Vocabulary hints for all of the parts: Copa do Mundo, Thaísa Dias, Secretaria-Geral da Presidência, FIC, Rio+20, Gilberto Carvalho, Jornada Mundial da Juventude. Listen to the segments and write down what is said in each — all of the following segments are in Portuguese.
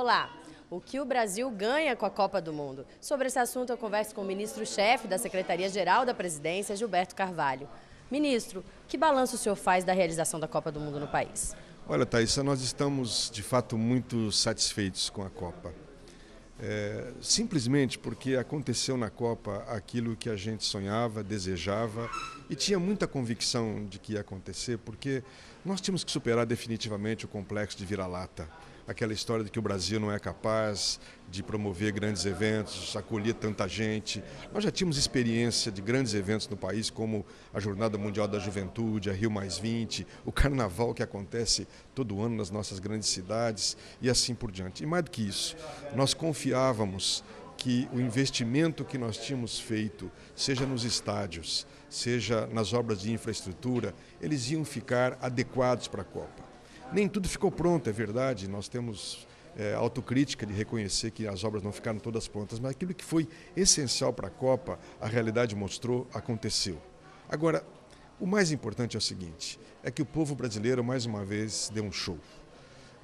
Olá! O que o Brasil ganha com a Copa do Mundo? Sobre esse assunto eu converso com o ministro-chefe da Secretaria-Geral da Presidência, Gilberto Carvalho. Ministro, que balanço o senhor faz da realização da Copa do Mundo no país? Olha, Thaísa, nós estamos de fato muito satisfeitos com a Copa. Simplesmente porque aconteceu na Copa aquilo que a gente sonhava, desejava e tinha muita convicção de que ia acontecer, porque nós tínhamos que superar definitivamente o complexo de vira-lata. Aquela história de que o Brasil não é capaz de promover grandes eventos, acolher tanta gente. Nós já tínhamos experiência de grandes eventos no país, como a Jornada Mundial da Juventude, a Rio+20, o Carnaval que acontece todo ano nas nossas grandes cidades e assim por diante. E mais do que isso, nós confiávamos que o investimento que nós tínhamos feito, seja nos estádios, seja nas obras de infraestrutura, eles iam ficar adequados para a Copa. Nem tudo ficou pronto, é verdade, nós temos autocrítica de reconhecer que as obras não ficaram todas prontas, mas aquilo que foi essencial para a Copa, a realidade mostrou, aconteceu. Agora, o mais importante é o seguinte, é que o povo brasileiro mais uma vez deu um show.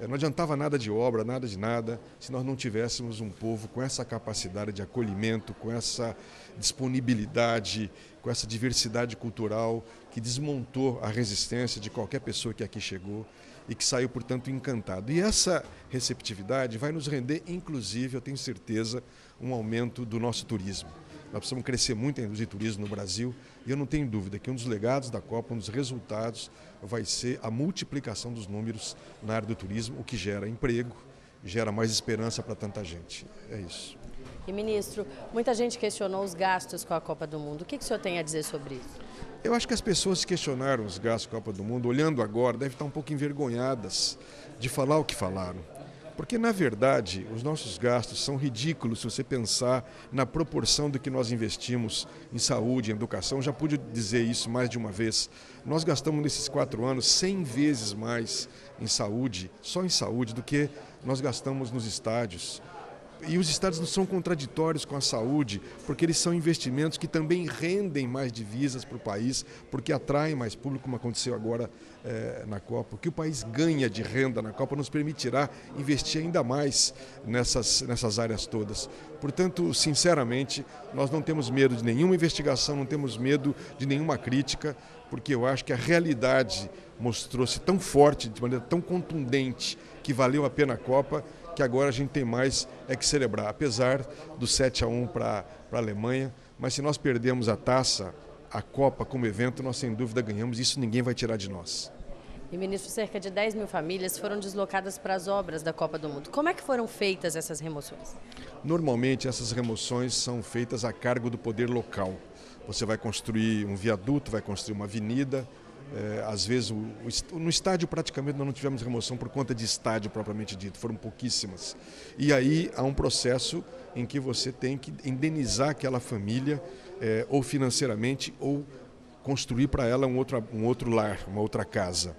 Não adiantava nada de obra, nada de nada, se nós não tivéssemos um povo com essa capacidade de acolhimento, com essa disponibilidade, com essa diversidade cultural que desmontou a resistência de qualquer pessoa que aqui chegou e que saiu, portanto, encantado. E essa receptividade vai nos render, inclusive, eu tenho certeza, um aumento do nosso turismo. Nós precisamos crescer muito a indústria de turismo no Brasil e eu não tenho dúvida que um dos legados da Copa, um dos resultados, vai ser a multiplicação dos números na área do turismo, o que gera emprego, gera mais esperança para tanta gente. É isso. E, ministro, muita gente questionou os gastos com a Copa do Mundo. O que o senhor tem a dizer sobre isso? Eu acho que as pessoas que questionaram os gastos com a Copa do Mundo, olhando agora, devem estar um pouco envergonhadas de falar o que falaram. Porque, na verdade, os nossos gastos são ridículos se você pensar na proporção do que nós investimos em saúde, em educação. Já pude dizer isso mais de uma vez. Nós gastamos nesses 4 anos 100 vezes mais em saúde, só em saúde, do que nós gastamos nos estádios. E os estádios não são contraditórios com a saúde, porque eles são investimentos que também rendem mais divisas para o país, porque atraem mais público, como aconteceu agora na Copa. O que o país ganha de renda na Copa nos permitirá investir ainda mais nessas áreas todas. Portanto, sinceramente, nós não temos medo de nenhuma investigação, não temos medo de nenhuma crítica, porque eu acho que a realidade mostrou-se tão forte, de maneira tão contundente, que valeu a pena a Copa, que agora a gente tem mais é que celebrar, apesar do 7-1 para a Alemanha, mas se nós perdemos a taça, a Copa como evento, nós sem dúvida ganhamos, isso ninguém vai tirar de nós. E, ministro, cerca de 10 mil famílias foram deslocadas para as obras da Copa do Mundo. Como é que foram feitas essas remoções? Normalmente essas remoções são feitas a cargo do poder local. Você vai construir um viaduto, vai construir uma avenida. Às vezes, no estádio praticamente nós não tivemos remoção por conta de estádio propriamente dito, foram pouquíssimas. E aí há um processo em que você tem que indenizar aquela família, ou financeiramente, ou construir para ela um outro lar, uma outra casa.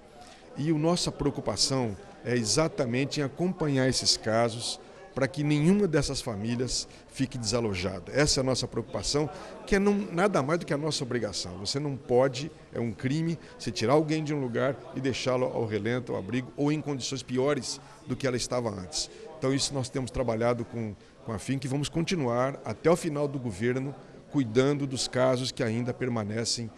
E a nossa preocupação é exatamente em acompanhar esses casos, para que nenhuma dessas famílias fique desalojada. Essa é a nossa preocupação, que é nada mais do que a nossa obrigação. Você não pode, é um crime, se tirar alguém de um lugar e deixá-lo ao relento, ao abrigo, ou em condições piores do que ela estava antes. Então isso nós temos trabalhado com a FIC, que vamos continuar até o final do governo, cuidando dos casos que ainda permanecem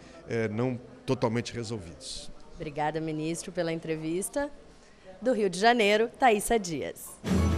não totalmente resolvidos. Obrigada, ministro, pela entrevista. Do Rio de Janeiro, Thaísa Dias.